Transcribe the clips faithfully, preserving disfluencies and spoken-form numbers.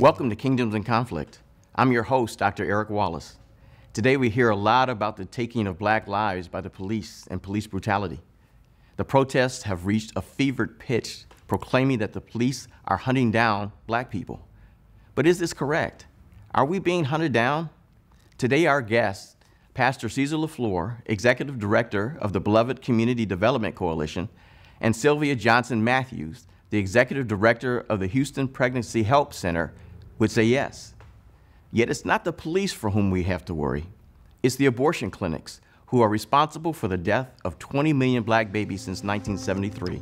Welcome to Kingdoms in Conflict. I'm your host, Doctor Eric Wallace. Today we hear a lot about the taking of black lives by the police and police brutality. The protests have reached a fevered pitch, proclaiming that the police are hunting down black people. But is this correct? Are we being hunted down? Today our guest, Pastor Ceasar LeFlore, Executive Director of the Beloved Community Development Coalition, and Sylvia Johnson Matthews, the Executive Director of the Houston Pregnancy Help Center, would say yes. Yet it's not the police for whom we have to worry. It's the abortion clinics who are responsible for the death of twenty million black babies since nineteen seventy-three.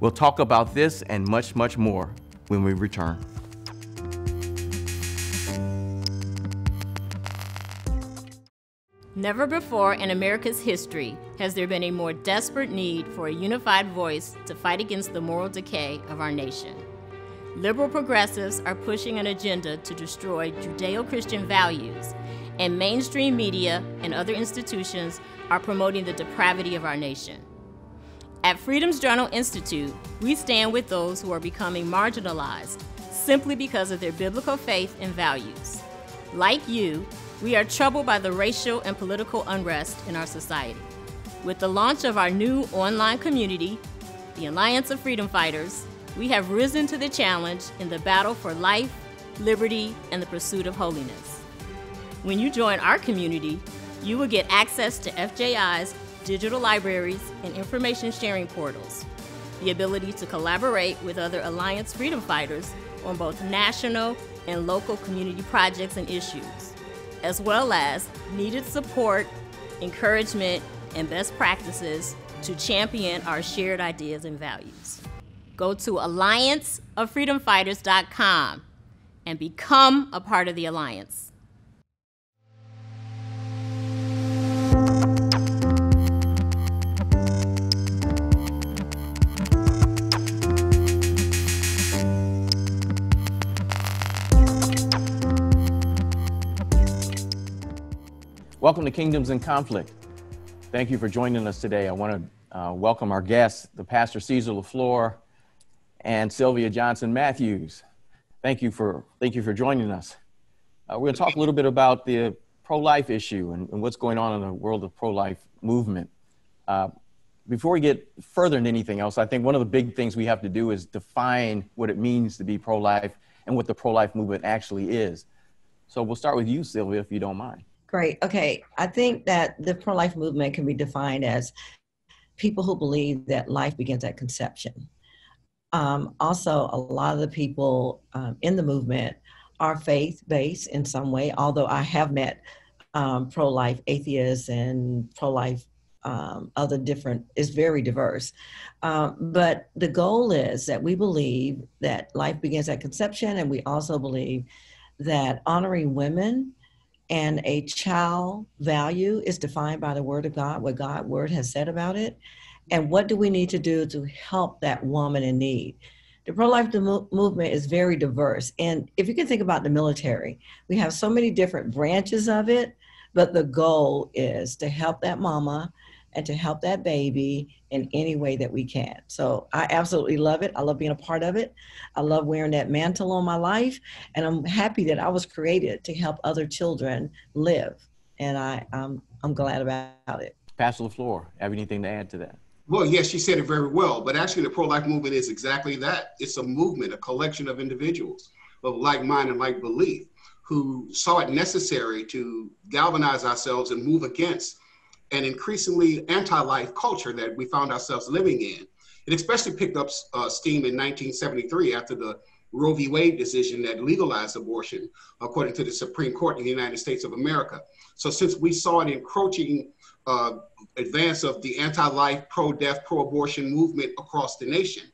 We'll talk about this and much, much more when we return. Never before in America's history has there been a more desperate need for a unified voice to fight against the moral decay of our nation. Liberal progressives are pushing an agenda to destroy Judeo-Christian values, and mainstream media and other institutions are promoting the depravity of our nation. At Freedom's Journal Institute, we stand with those who are becoming marginalized simply because of their biblical faith and values. Like you, we are troubled by the racial and political unrest in our society. With the launch of our new online community, the Alliance of Freedom Fighters, we have risen to the challenge in the battle for life, liberty, and the pursuit of holiness. When you join our community, you will get access to F J I's digital libraries and information sharing portals, the ability to collaborate with other Alliance Freedom Fighters on both national and local community projects and issues, as well as needed support, encouragement, and best practices to champion our shared ideas and values. Go to Alliance of Freedom Fighters dot com and become a part of the Alliance. Welcome to Kingdoms in Conflict. Thank you for joining us today. I want to uh, welcome our guests, the Pastor Ceasar LeFlore and Sylvia Johnson Matthews. Thank you for, thank you for joining us. Uh, we're gonna talk a little bit about the pro-life issue and, and what's going on in the world of pro-life movement. Uh, before we get further than anything else, I think one of the big things we have to do is define what it means to be pro-life and what the pro-life movement actually is. So we'll start with you, Sylvia, if you don't mind. Great, okay. I think that the pro-life movement can be defined as people who believe that life begins at conception. Um, also, a lot of the people um, in the movement are faith-based in some way, although I have met um, pro-life atheists and pro-life um, other different, it's very diverse. Um, but the goal is that we believe that life begins at conception, and we also believe that honoring women and a child value is defined by the Word of God, what God's Word has said about it. And what do we need to do to help that woman in need? The pro-life movement is very diverse. And if you can think about the military, we have so many different branches of it, but the goal is to help that mama and to help that baby in any way that we can. So I absolutely love it. I love being a part of it. I love wearing that mantle on my life. And I'm happy that I was created to help other children live. And I, I'm, I'm glad about it. Pastor LeFlore, have anything to add to that? Well, yes, she said it very well, but actually the pro-life movement is exactly that. It's a movement, a collection of individuals of like mind and like belief who saw it necessary to galvanize ourselves and move against an increasingly anti-life culture that we found ourselves living in. It especially picked up uh, steam in nineteen seventy-three after the Roe v. Wade decision that legalized abortion, according to the Supreme Court in the United States of America. So since we saw it encroaching Uh, advance of the anti-life, pro-death, pro-abortion movement across the nation.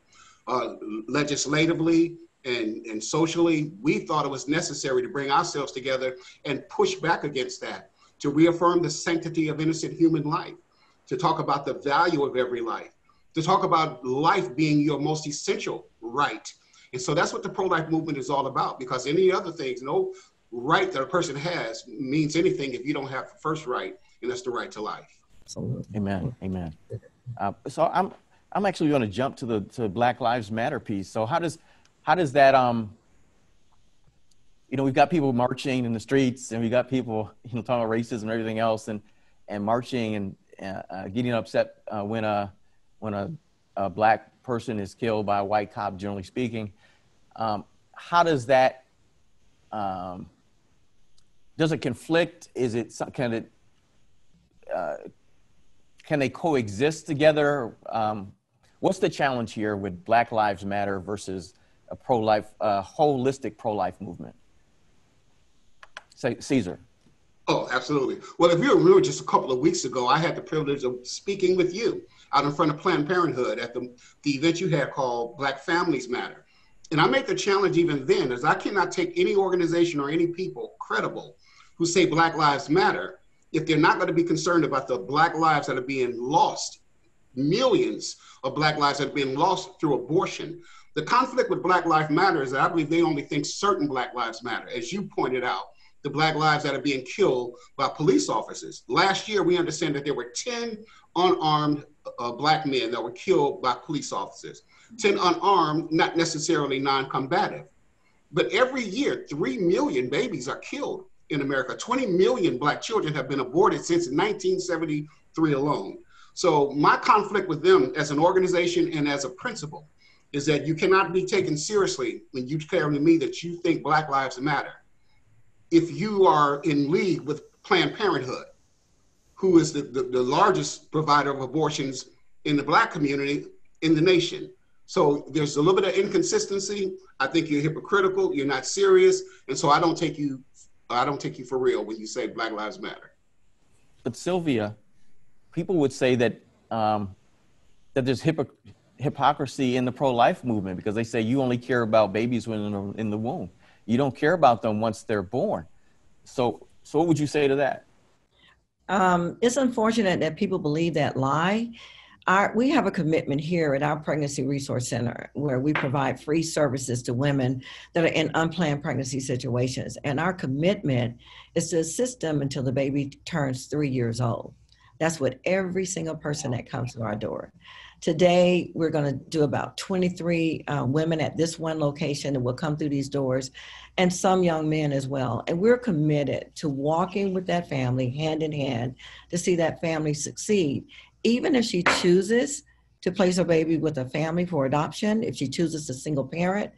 Uh, legislatively and, and socially, we thought it was necessary to bring ourselves together and push back against that, to reaffirm the sanctity of innocent human life, to talk about the value of every life, to talk about life being your most essential right. And so that's what the pro-life movement is all about, because any other things, no right that a person has means anything if you don't have the first right. And that's the right to life. Absolutely. Amen. Amen. Uh, so I'm, I'm actually going to jump to the to Black Lives Matter piece. So how does, how does that um, you know, we've got people marching in the streets, and we've got people, you know, talking about racism and everything else, and and marching and uh, getting upset uh, when a when a, a black person is killed by a white cop, generally speaking. Um, how does that? Um, does it conflict? Is it some kind of? Uh, can they coexist together? Um, what's the challenge here with Black Lives Matter versus a pro-life, uh, holistic pro-life movement? Say, Ceasar. Oh, absolutely. Well, if you remember, just a couple of weeks ago, I had the privilege of speaking with you out in front of Planned Parenthood at the, the event you had called Black Families Matter. And I make the challenge even then, is I cannot take any organization or any people credible who say Black Lives Matter if they're not going to be concerned about the Black lives that are being lost, millions of Black lives that are being lost through abortion. The conflict with Black Lives Matter is that I believe they only think certain Black lives matter. As you pointed out, the Black lives that are being killed by police officers. Last year, we understand that there were ten unarmed uh, Black men that were killed by police officers. ten unarmed, not necessarily non-combative. But every year, three million babies are killed in America. twenty million Black children have been aborted since nineteen seventy-three alone. So my conflict with them as an organization and as a principal is that you cannot be taken seriously when you tell me that you think Black lives matter if you are in league with Planned Parenthood, who is the, the, the largest provider of abortions in the Black community in the nation. So there's a little bit of inconsistency. I think you're hypocritical, you're not serious, and so I don't take you, I don't take you for real when you say Black lives matter. But Sylvia, people would say that, um, that there's hypocrisy. hypocrisy in the pro-life movement, because they say you only care about babies when in the womb. You don't care about them once they're born. So, so what would you say to that? Um, it's unfortunate that people believe that lie. Our, we have a commitment here at our Pregnancy Resource Center where we provide free services to women that are in unplanned pregnancy situations. And our commitment is to assist them until the baby turns three years old. That's what every single person that comes to our door. Today, we're going to do about twenty-three uh, women at this one location that will come through these doors, and some young men as well. And we're committed to walking with that family hand in hand to see that family succeed. Even if she chooses to place her baby with a family for adoption, if she chooses a single parent.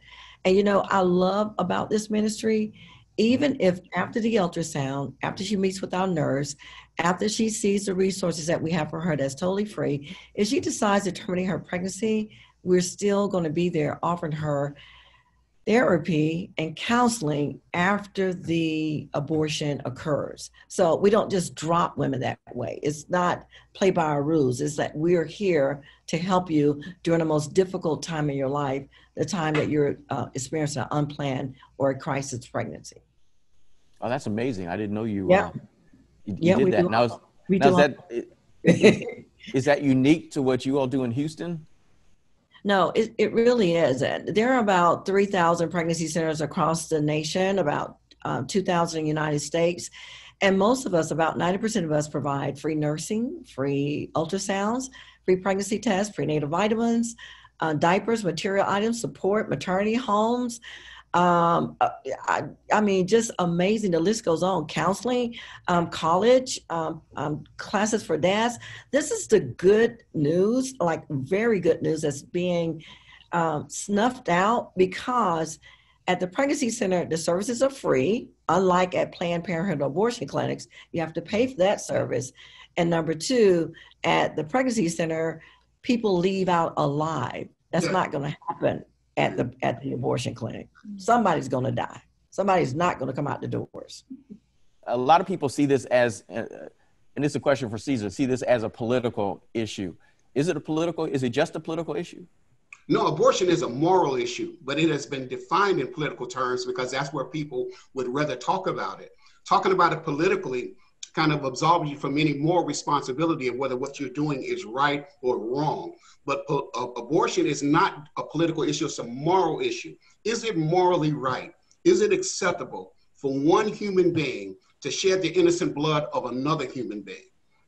And you know, I love about this ministry, even if after the ultrasound, after she meets with our nurse, after she sees the resources that we have for her that's totally free, if she decides to terminate her pregnancy, we're still going to be there offering her therapy and counseling after the abortion occurs. So we don't just drop women that way. It's not play by our rules. It's that we're here to help you during the most difficult time in your life, the time that you're uh, experiencing an unplanned or a crisis pregnancy. Oh, that's amazing. I didn't know you, yeah. uh, you, you yeah, did that. Now, is, now is, that, is, is that unique to what you all do in Houston? No, it, it really isn't. There are about three thousand pregnancy centers across the nation, about um, two thousand in the United States. And most of us, about ninety percent of us, provide free nursing, free ultrasounds, free pregnancy tests, prenatal vitamins, uh, diapers, material items, support, maternity homes. Um, I, I mean, just amazing. The list goes on. Counseling, um, college, um, um, classes for dads. This is the good news, like very good news that's being um, snuffed out, because at the pregnancy center, the services are free. Unlike at Planned Parenthood abortion clinics, you have to pay for that service. And number two, at the pregnancy center, people leave out alive. That's not going to happen at the at the abortion clinic. Somebody's going to die. Somebody's not going to come out the doors. A lot of people see this as, uh, and this is a question for Ceasar, see this as a political issue. Is it a political, is it just a political issue? No, abortion is a moral issue, but it has been defined in political terms because that's where people would rather talk about it. Talking about it politically kind of absolves you from any more responsibility of whether what you're doing is right or wrong. But uh, abortion is not a political issue, it's a moral issue. Is it morally right? Is it acceptable for one human being to shed the innocent blood of another human being?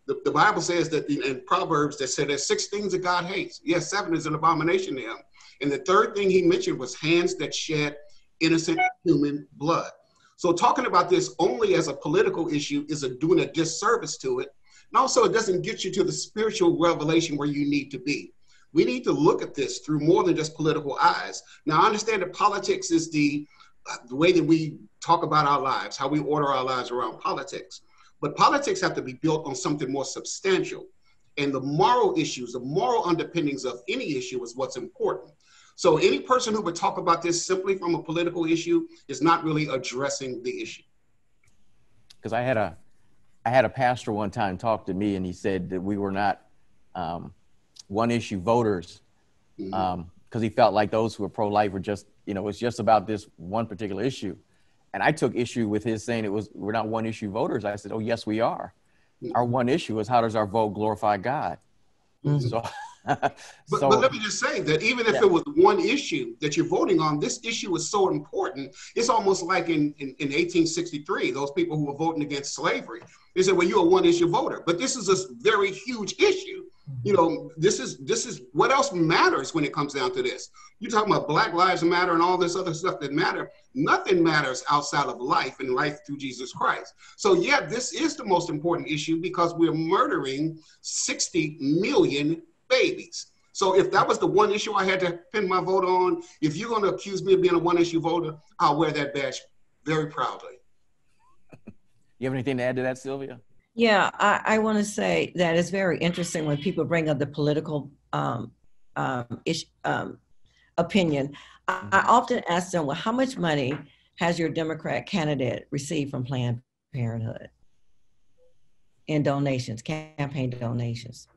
The, the Bible says that in, in Proverbs, that said there's six things that God hates. Yes, seven is an abomination to him. And the third thing he mentioned was hands that shed innocent human blood. So talking about this only as a political issue is a, doing a disservice to it. And also it doesn't get you to the spiritual revelation where you need to be. We need to look at this through more than just political eyes. Now, I understand that politics is the, uh, the way that we talk about our lives, how we order our lives around politics. But politics have to be built on something more substantial. And the moral issues, the moral underpinnings of any issue is what's important. So any person who would talk about this simply from a political issue is not really addressing the issue. Because I had a, I had a pastor one time talk to me, and he said that we were not um, one issue voters, because mm-hmm. um, he felt like those who were pro-life were just, you know, it's just about this one particular issue. And I took issue with his saying it was, we're not one issue voters. I said, oh, yes, we are. Mm-hmm. Our one issue is, how does our vote glorify God? Mm-hmm. So. but, so, but let me just say that even if yeah. it was one issue that you're voting on, this issue is so important. It's almost like in, in, in eighteen sixty-three, those people who were voting against slavery, they said, well, you're a one issue voter, but this is a very huge issue. You know, this is, this is what else matters when it comes down to this. You're talking about Black Lives Matter and all this other stuff that matter. Nothing matters outside of life and life through Jesus Christ. So yeah, this is the most important issue, because we're murdering sixty million babies. So if that was the one issue I had to pin my vote on, if you're going to accuse me of being a one issue voter, I'll wear that badge very proudly. You have anything to add to that, Sylvia? Yeah, I, I want to say that it's very interesting when people bring up the political um, um, ish, um, opinion. I, I often ask them, well, how much money has your Democrat candidate received from Planned Parenthood in donations, campaign donations?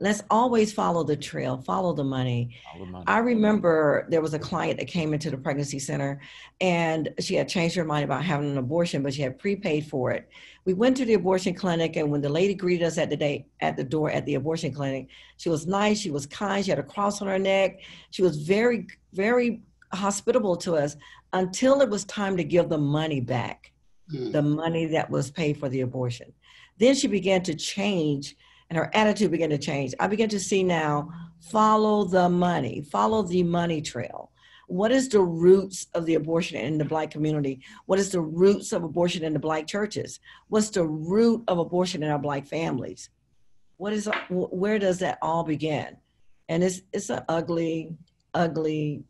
Let's always follow the trail, follow the money. Follow the money. I remember there was a client that came into the pregnancy center, and she had changed her mind about having an abortion, but she had prepaid for it. We went to the abortion clinic, and when the lady greeted us at the day, at the door at the abortion clinic, she was nice, she was kind, she had a cross on her neck. She was very, very hospitable to us until it was time to give the money back, mm. the money that was paid for the abortion. Then she began to change, and her attitude began to change. I began to see now, follow the money, follow the money trail. What is the roots of the abortion in the Black community? What is the roots of abortion in the Black churches? What's the root of abortion in our Black families? What is, where does that all begin? And it's, it's an ugly, ugly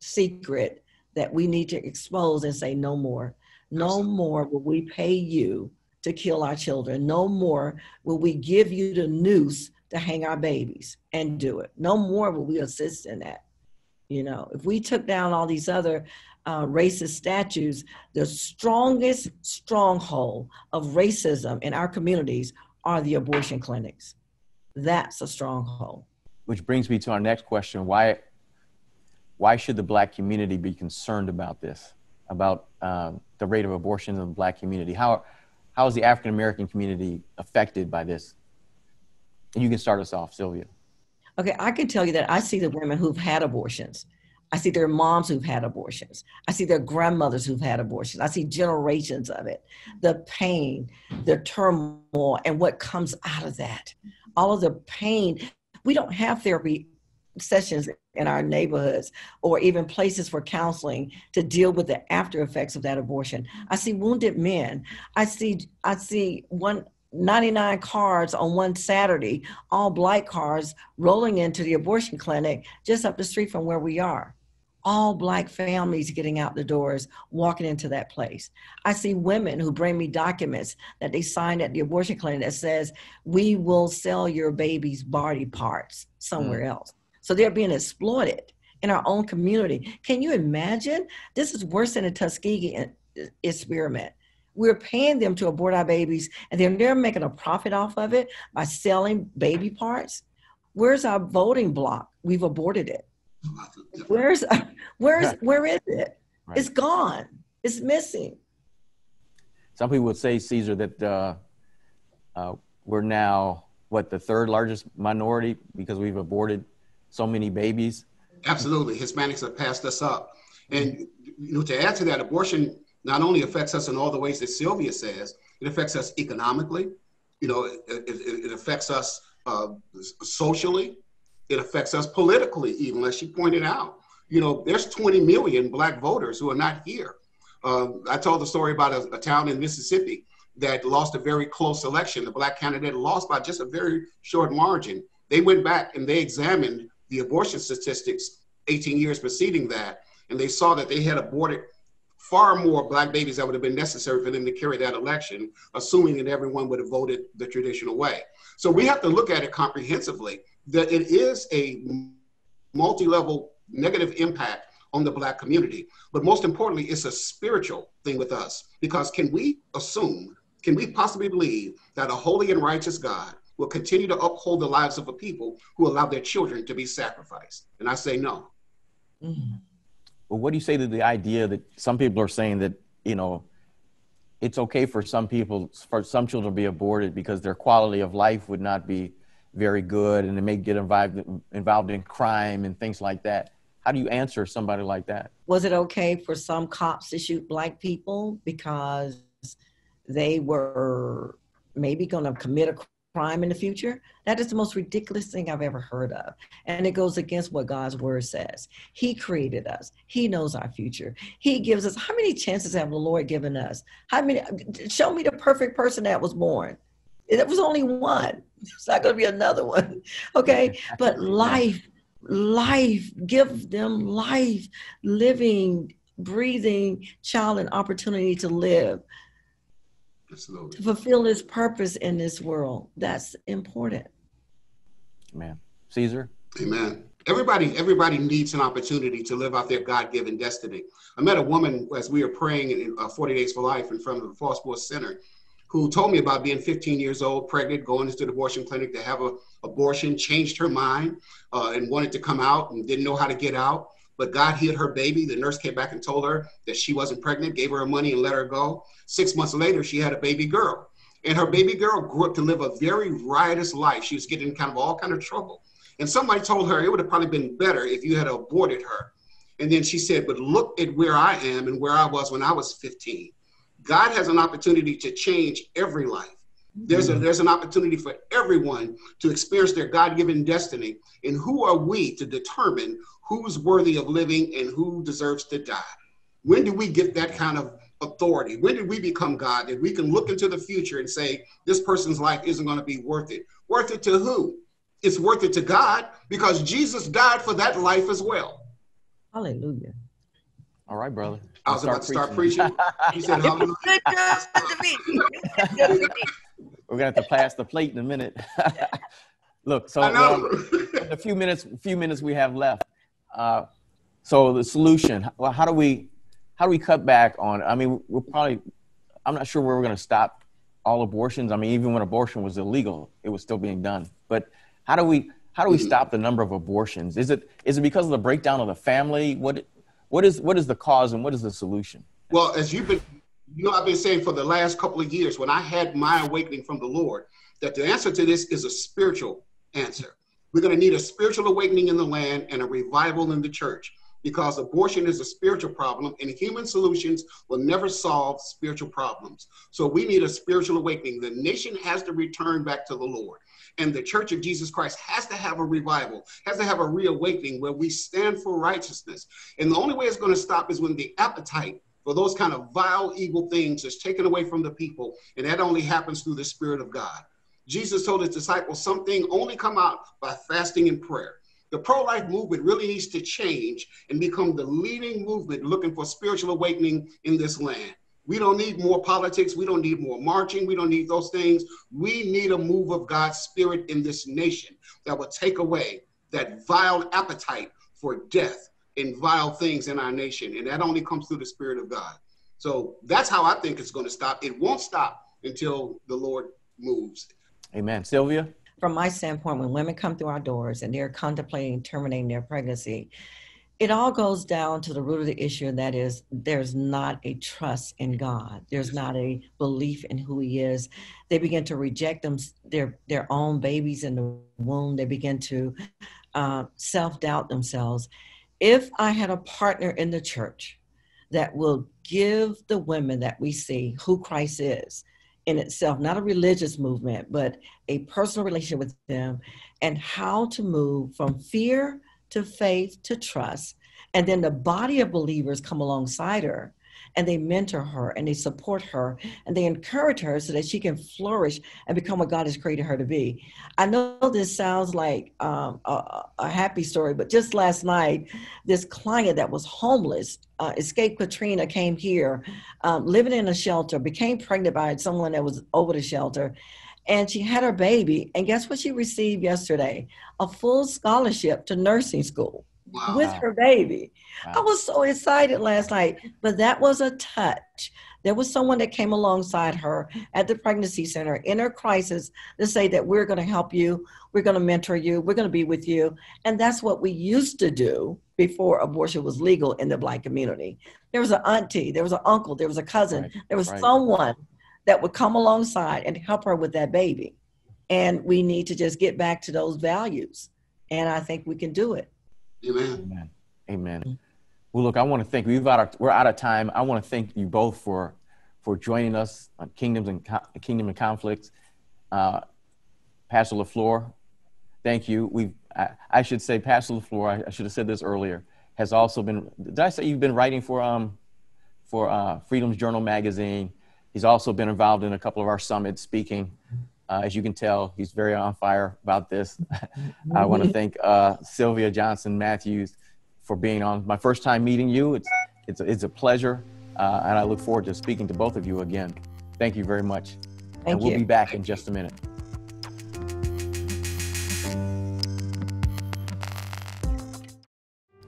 secret that we need to expose and say no more. No more will we pay you to kill our children. No more will we give you the noose to hang our babies and do it. No more will we assist in that. You know, if we took down all these other uh, racist statues, the strongest stronghold of racism in our communities are the abortion clinics. That's a stronghold. Which brings me to our next question. Why, why should the Black community be concerned about this, about uh, the rate of abortion in the Black community? How, How is the African-American community affected by this? And you can start us off, Sylvia. Okay, I can tell you that I see the women who've had abortions. I see their moms who've had abortions. I see their grandmothers who've had abortions. I see generations of it. The pain, the turmoil, and what comes out of that. All of the pain. We don't have therapy sessions in our neighborhoods or even places for counseling to deal with the after effects of that abortion. I see wounded men. I see I see one ninety-nine cars on one Saturday, all Black cars rolling into the abortion clinic just up the street from where we are. All Black families getting out the doors, walking into that place. I see women who bring me documents that they signed at the abortion clinic that says, we will sell your baby's body parts somewhere mm. else. So they're being exploited in our own community. Can you imagine? This is worse than a Tuskegee experiment. We're paying them to abort our babies, and then they're making a profit off of it by selling baby parts. Where's our voting block? We've aborted it. Where's, where's, where is it? Right. It's gone. It's missing. Some people would say, Ceasar, that uh, uh, we're now, what, the third largest minority because we've aborted so many babies? Absolutely. Hispanics have passed us up. And you know, to add to that, abortion not only affects us in all the ways that Sylvia says, it affects us economically. You know, it, it, it affects us uh, socially. It affects us politically, even, as she pointed out. You know, there's twenty million Black voters who are not here. Um, I told the story about a, a town in Mississippi that lost a very close election. The black candidate lost by just a very short margin. They went back and they examined the abortion statistics eighteen years preceding that, and they saw that they had aborted far more black babies that would have been necessary for them to carry that election, assuming that everyone would have voted the traditional way. So we have to look at it comprehensively, that it is a multi-level negative impact on the black community. But most importantly, it's a spiritual thing with us, because can we assume, can we possibly believe that a holy and righteous God will continue to uphold the lives of a people who allow their children to be sacrificed? And I say no. Mm-hmm. Well, what do you say to the idea that some people are saying that, you know, it's okay for some people, for some children to be aborted because their quality of life would not be very good, and they may get involved, involved in crime and things like that. How do you answer somebody like that? Was it okay for some cops to shoot black people because they were maybe going to commit a crime in the future? That is the most ridiculous thing I've ever heard of. And it goes against what God's word says. He created us. He knows our future. He gives us, how many chances have the Lord given us? How many? Show me the perfect person that was born. It was only one. It's not going to be another one. Okay. But life, life, give them life, living, breathing child an opportunity to live. Absolutely. To fulfill his purpose in this world. That's important. Amen. Ceasar? Amen. Everybody, everybody needs an opportunity to live out their God-given destiny. I met a woman as we were praying in uh, forty Days for Life in front of the Foster Center, who told me about being fifteen years old, pregnant, going into the abortion clinic to have an abortion, changed her mind uh, and wanted to come out and didn't know how to get out. But God healed her baby. The nurse came back and told her that she wasn't pregnant, gave her money and let her go. Six months later, she had a baby girl. And her baby girl grew up to live a very riotous life. She was getting in kind of all kind of trouble. And somebody told her it would have probably been better if you had aborted her. And then she said, but look at where I am and where I was when I was fifteen. God has an opportunity to change every life. There's, a, there's an opportunity for everyone to experience their God-given destiny. And who are we to determine who's worthy of living and who deserves to die? When do we get that kind of authority? When did we become God that we can look into the future and say, this person's life isn't going to be worth it? Worth it to who? It's worth it to God, because Jesus died for that life as well. Hallelujah. All right, brother. I was about to start preaching. You said, hallelujah. Good job to me. We're going to have to pass the plate in a minute. Look, so well, the few minutes, few minutes we have left. Uh, so the solution, well, how do we, how do we cut back on, I mean, we're probably, I'm not sure where we're going to stop all abortions. I mean, even when abortion was illegal, it was still being done. But how do we, how do we mm-hmm. stop the number of abortions? Is it, is it because of the breakdown of the family? What, what is, what is the cause and what is the solution? Well, as you've been, you know, I've been saying for the last couple of years, when I had my awakening from the Lord, that the answer to this is a spiritual answer. We're going to need a spiritual awakening in the land and a revival in the church, because abortion is a spiritual problem and human solutions will never solve spiritual problems. So we need a spiritual awakening. The nation has to return back to the Lord, and the Church of Jesus Christ has to have a revival, has to have a reawakening where we stand for righteousness. And the only way it's going to stop is when the appetite for those kind of vile, evil things is taken away from the people. And that only happens through the Spirit of God. Jesus told his disciples, something only come out by fasting and prayer. The pro-life movement really needs to change and become the leading movement looking for spiritual awakening in this land. We don't need more politics. We don't need more marching. We don't need those things. We need a move of God's Spirit in this nation that will take away that vile appetite for death and vile things in our nation. And that only comes through the Spirit of God. So that's how I think it's going to stop. It won't stop until the Lord moves. Amen. Sylvia? From my standpoint, when women come through our doors and they're contemplating terminating their pregnancy, it all goes down to the root of the issue, and that is there's not a trust in God. There's not a belief in who he is. They begin to reject them, their, their own babies in the womb. They begin to uh, self-doubt themselves. If I had a partner in the church that will give the women that we see who Christ is, in itself, not a religious movement, but a personal relationship with them, and how to move from fear to faith to trust. And then the body of believers come alongside her and they mentor her and they support her and they encourage her so that she can flourish and become what God has created her to be. I know this sounds like um, a, a happy story, but just last night, this client that was homeless, uh, escaped Katrina, came here, um, living in a shelter, became pregnant by someone that was over the shelter. And she had her baby, and guess what she received yesterday? A full scholarship to nursing school. Wow. With her baby. Wow. I was so excited last night, but that was a touch. There was someone that came alongside her at the pregnancy center in her crisis to say that we're going to help you, we're going to mentor you, we're going to be with you. And that's what we used to do before abortion was legal in the Black community. There was an auntie, there was an uncle, there was a cousin, right. there was right. someone that would come alongside and help her with that baby. And we need to just get back to those values. And I think we can do it. Amen. Amen. Amen. Well, look, I want to thank you. We've out of, we're out of time. I want to thank you both for for joining us on Kingdoms and Con- Kingdom and Conflicts. Uh, Pastor LeFlore, thank you. We I, I should say Pastor LeFlore, I, I should have said this earlier, has also been, did I say you've been writing for um for uh, Freedom's Journal magazine? He's also been involved in a couple of our summits speaking. Uh, as you can tell, he's very on fire about this. I want to thank uh, Sylvia Johnson Matthews for being on. My first time meeting you. It's, it's, a, it's a pleasure. Uh, and I look forward to speaking to both of you again. Thank you very much. Thank and we'll you. be back thank in just a minute.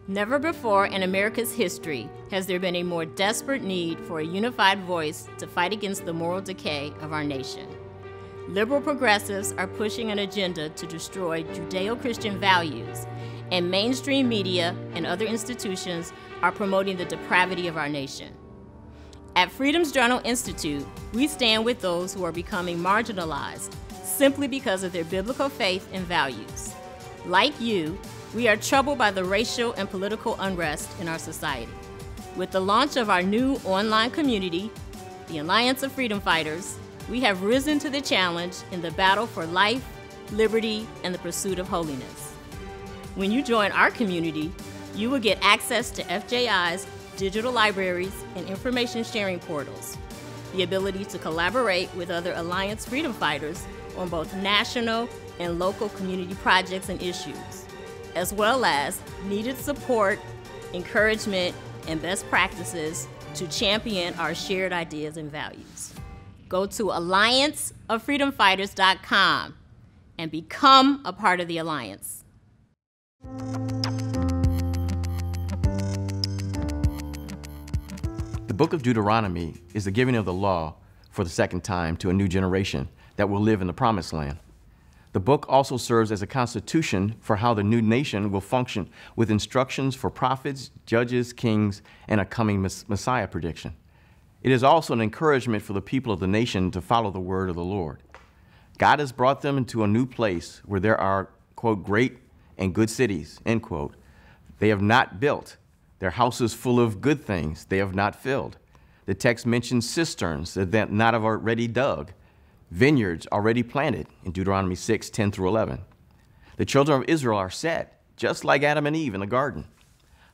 Never before in America's history has there been a more desperate need for a unified voice to fight against the moral decay of our nation. Liberal progressives are pushing an agenda to destroy Judeo-Christian values, and mainstream media and other institutions are promoting the depravity of our nation. At Freedom's Journal Institute, we stand with those who are becoming marginalized simply because of their biblical faith and values. Like you, we are troubled by the racial and political unrest in our society. With the launch of our new online community, the Alliance of Freedom Fighters, we have risen to the challenge in the battle for life, liberty, and the pursuit of holiness. When you join our community, you will get access to F J I's digital libraries and information sharing portals, the ability to collaborate with other Alliance Freedom Fighters on both national and local community projects and issues, as well as needed support, encouragement, and best practices to champion our shared ideas and values. Go to Alliance of Freedom Fighters dot com and become a part of the Alliance. The book of Deuteronomy is the giving of the law for the second time to a new generation that will live in the promised land. The book also serves as a constitution for how the new nation will function, with instructions for prophets, judges, kings, and a coming mes- Messiah prediction. It is also an encouragement for the people of the nation to follow the word of the Lord. God has brought them into a new place where there are, quote, great and good cities, end quote. They have not built. Their houses full of good things they have not filled. The text mentions cisterns that they have not already dug, vineyards already planted in Deuteronomy six, ten through eleven. The children of Israel are set, just like Adam and Eve in the garden.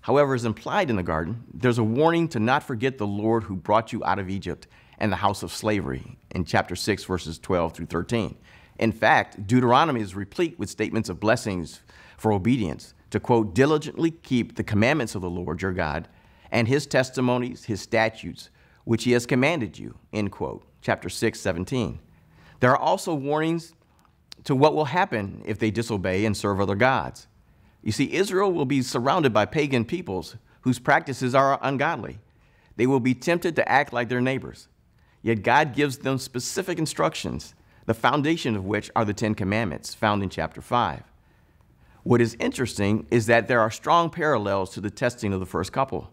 However, as implied in the garden, there's a warning to not forget the Lord who brought you out of Egypt and the house of slavery in chapter six, verses twelve through thirteen. In fact, Deuteronomy is replete with statements of blessings for obedience to, quote, diligently keep the commandments of the Lord your God and his testimonies, his statutes, which he has commanded you, end quote, chapter six, seventeen. There are also warnings to what will happen if they disobey and serve other gods. You see, Israel will be surrounded by pagan peoples whose practices are ungodly. They will be tempted to act like their neighbors. Yet God gives them specific instructions, the foundation of which are the Ten Commandments found in chapter five. What is interesting is that there are strong parallels to the testing of the first couple.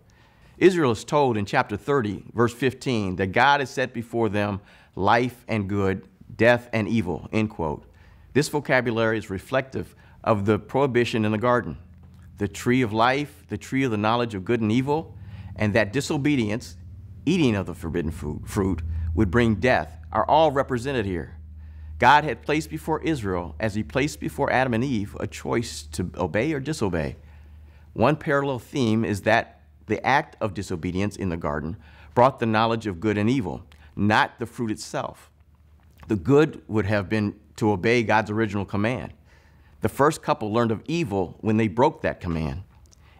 Israel is told in chapter thirty, verse fifteen, that God has set before them life and good, death and evil, end quote. This vocabulary is reflective of the prohibition in the garden, the tree of life, the tree of the knowledge of good and evil, and that disobedience, eating of the forbidden food, fruit, would bring death, are all represented here. God had placed before Israel, as he placed before Adam and Eve, a choice to obey or disobey. One parallel theme is that the act of disobedience in the garden brought the knowledge of good and evil, not the fruit itself. The good would have been to obey God's original command. The first couple learned of evil when they broke that command.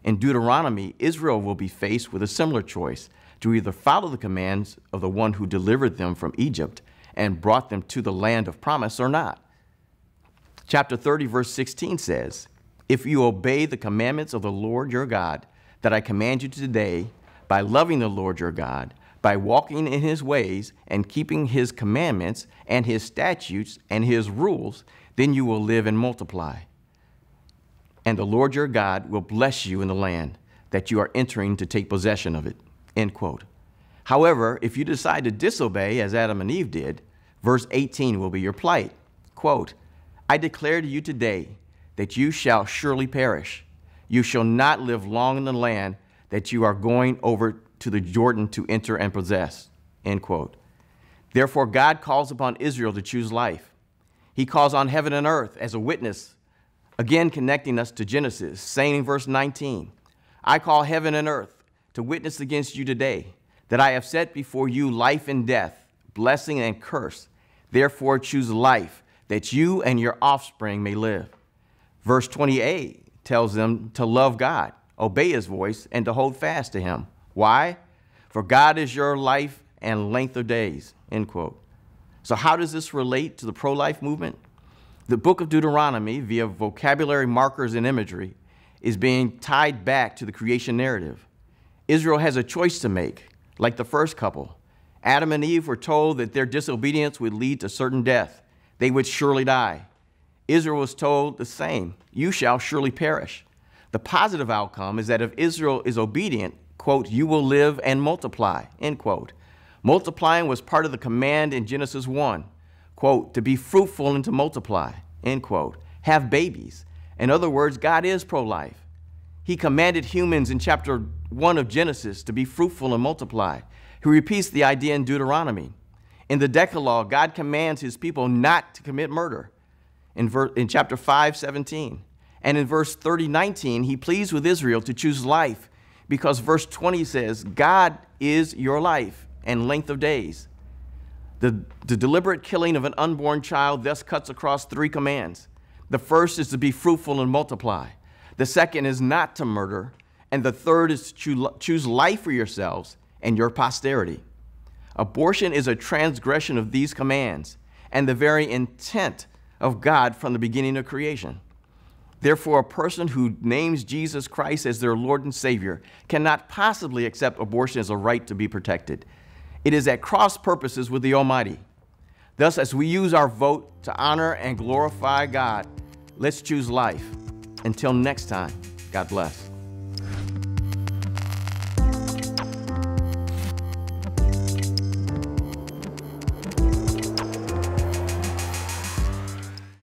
In Deuteronomy, Israel will be faced with a similar choice, to either follow the commands of the one who delivered them from Egypt and brought them to the land of promise or not. Chapter thirty, verse sixteen says, "If you obey the commandments of the Lord your God that I command you today, by loving the Lord your God, by walking in his ways and keeping his commandments and his statutes and his rules, then you will live and multiply. And the Lord your God will bless you in the land that you are entering to take possession of it." End quote. However, if you decide to disobey as Adam and Eve did, verse eighteen will be your plight. Quote, "I declare to you today that you shall surely perish. You shall not live long in the land that you are going over to the Jordan to enter and possess." End quote. Therefore, God calls upon Israel to choose life. He calls on heaven and earth as a witness, again connecting us to Genesis, saying in verse nineteen, "I call heaven and earth to witness against you today, that I have set before you life and death, blessing and curse. Therefore choose life, that you and your offspring may live." Verse twenty-eight tells them to love God, obey his voice, and to hold fast to him. Why? "For God is your life and length of days." End quote. So how does this relate to the pro-life movement? The book of Deuteronomy, via vocabulary markers and imagery, is being tied back to the creation narrative. Israel has a choice to make, like the first couple. Adam and Eve were told that their disobedience would lead to certain death. They would surely die. Israel was told the same, "You shall surely perish." The positive outcome is that if Israel is obedient, quote, "You will live and multiply," end quote. Multiplying was part of the command in Genesis one, quote, "To be fruitful and to multiply," end quote. Have babies. In other words, God is pro-life. He commanded humans in chapter one of Genesis to be fruitful and multiply. He repeats the idea in Deuteronomy. In the Decalogue, God commands his people not to commit murder in, in chapter five, seventeen. And in verse thirty, nineteen, he pleads with Israel to choose life because verse twenty says, "God is your life and length of days." The, the deliberate killing of an unborn child thus cuts across three commands. The first is to be fruitful and multiply. The second is not to murder, and the third is to choose life for yourselves and your posterity. Abortion is a transgression of these commands and the very intent of God from the beginning of creation. Therefore, a person who names Jesus Christ as their Lord and Savior cannot possibly accept abortion as a right to be protected. It is at cross purposes with the Almighty. Thus, as we use our vote to honor and glorify God, let's choose life. Until next time, God bless.